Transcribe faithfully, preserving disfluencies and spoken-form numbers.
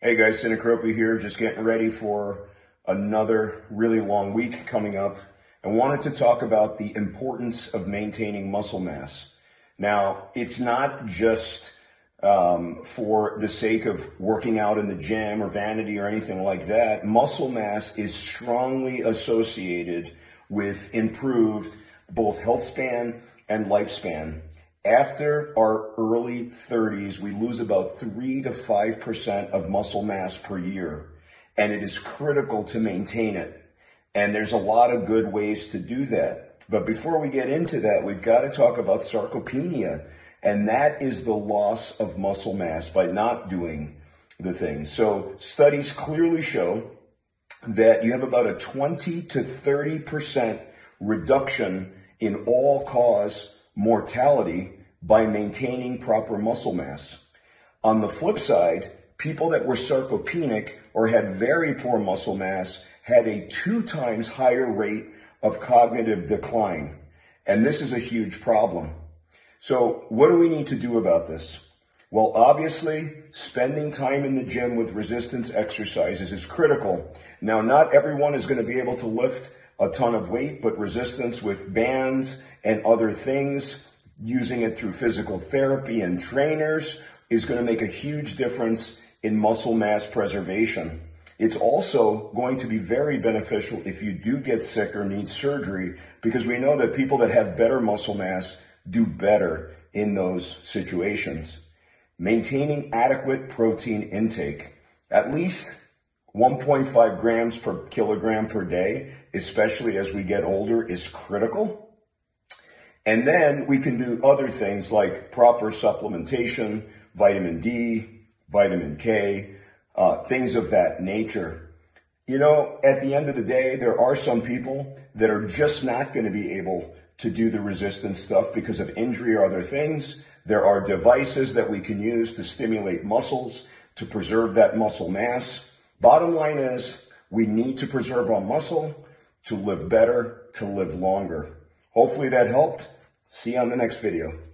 Hey guys, Sinicropi here, just getting ready for another really long week coming up, and wanted to talk about the importance of maintaining muscle mass. Now, it's not just um, for the sake of working out in the gym or vanity or anything like that. Muscle mass is strongly associated with improved both health span and lifespan. After our early thirties, we lose about three to five percent of muscle mass per year, and it is critical to maintain it. And there's a lot of good ways to do that. But before we get into that, we've got to talk about sarcopenia, and that is the loss of muscle mass by not doing the thing. So studies clearly show that you have about a twenty to thirty percent reduction in all-cause mortality by maintaining proper muscle mass. On the flip side, people that were sarcopenic or had very poor muscle mass had a two times higher rate of cognitive decline. And this is a huge problem. So what do we need to do about this? Well, obviously, spending time in the gym with resistance exercises is critical. Now, not everyone is going to be able to lift a ton of weight, but resistance with bands and other things, using it through physical therapy and trainers, is going to make a huge difference in muscle mass preservation. It's also going to be very beneficial if you do get sick or need surgery, because we know that people that have better muscle mass do better in those situations. Maintaining adequate protein intake, at least one point five grams per kilogram per day, especially as we get older, is critical. And then we can do other things like proper supplementation, vitamin D, vitamin K, uh, things of that nature. You know, at the end of the day, there are some people that are just not going to be able to do the resistance stuff because of injury or other things. There are devices that we can use to stimulate muscles, to preserve that muscle mass. Bottom line is, we need to preserve our muscle to live better, to live longer. Hopefully that helped. See you on the next video.